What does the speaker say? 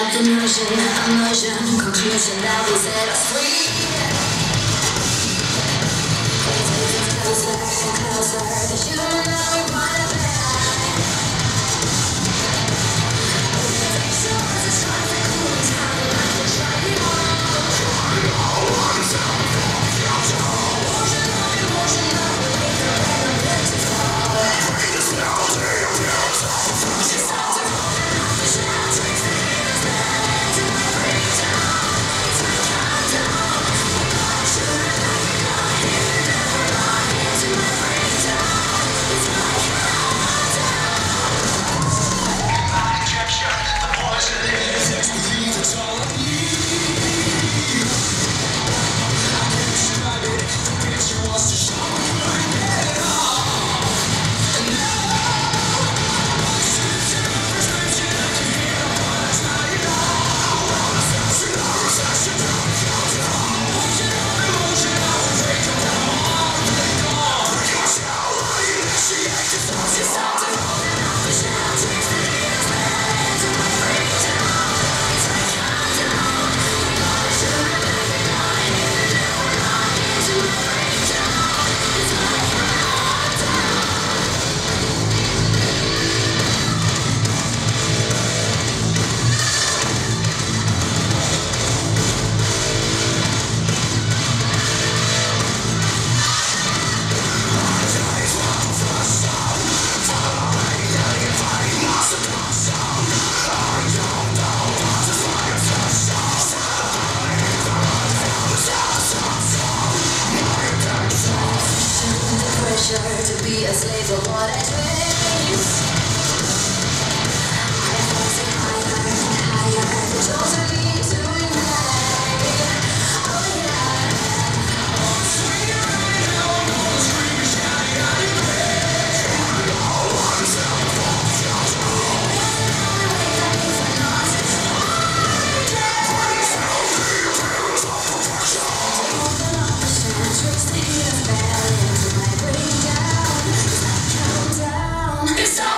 after nourishing immersion, conclusion that we set us free. Closer and closer, the human that we want to be. To be a slave of what I dream. I'm rising higher and higher. The chosen. It's